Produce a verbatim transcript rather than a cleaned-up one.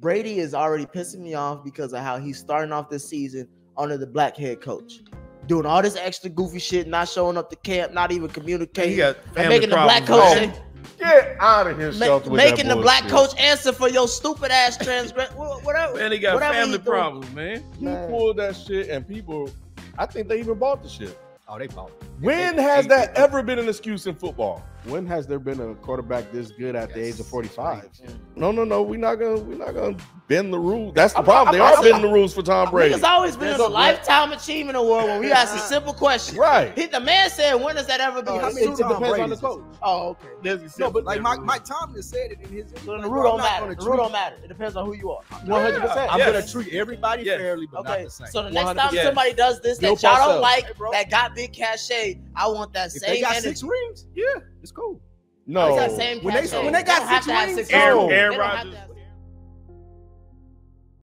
Brady is already pissing me off because of how he's starting off this season under the black head coach, doing all this extra goofy shit, not showing up to camp, not even communicating, he got and making problems, the black coach man. Get out of here, Ma with making that the black coach answer for your stupid ass transgress. Whatever. Man, he got family problems, man. man. He pulled that shit, and people, I think they even bought the shit. Oh, they bought it. When they, has they, that they, ever been an excuse in football? When has there been a quarterback this good at the age of forty-five? Yeah. No, no, no. We're not gonna, we're not gonna bend the rules. That's the problem. They are bending the rules for Tom Brady. It's always been a lifetime achievement award when we ask a simple question. Right. He, the man said, "When does that ever be?" I mean, it depends on the coach. Oh, okay. There's no, but like Mike, Mike Tomlin said it in his. So the rule don't matter. The rule don't matter. It depends on who you are. One hundred percent. I'm gonna treat everybody fairly, but not the same. So the next time somebody does this that y'all don't like, that got big cachet, I want that same. They got six rings. Yeah. It's cool. No, when they, when they got six rings, Aaron Rodgers,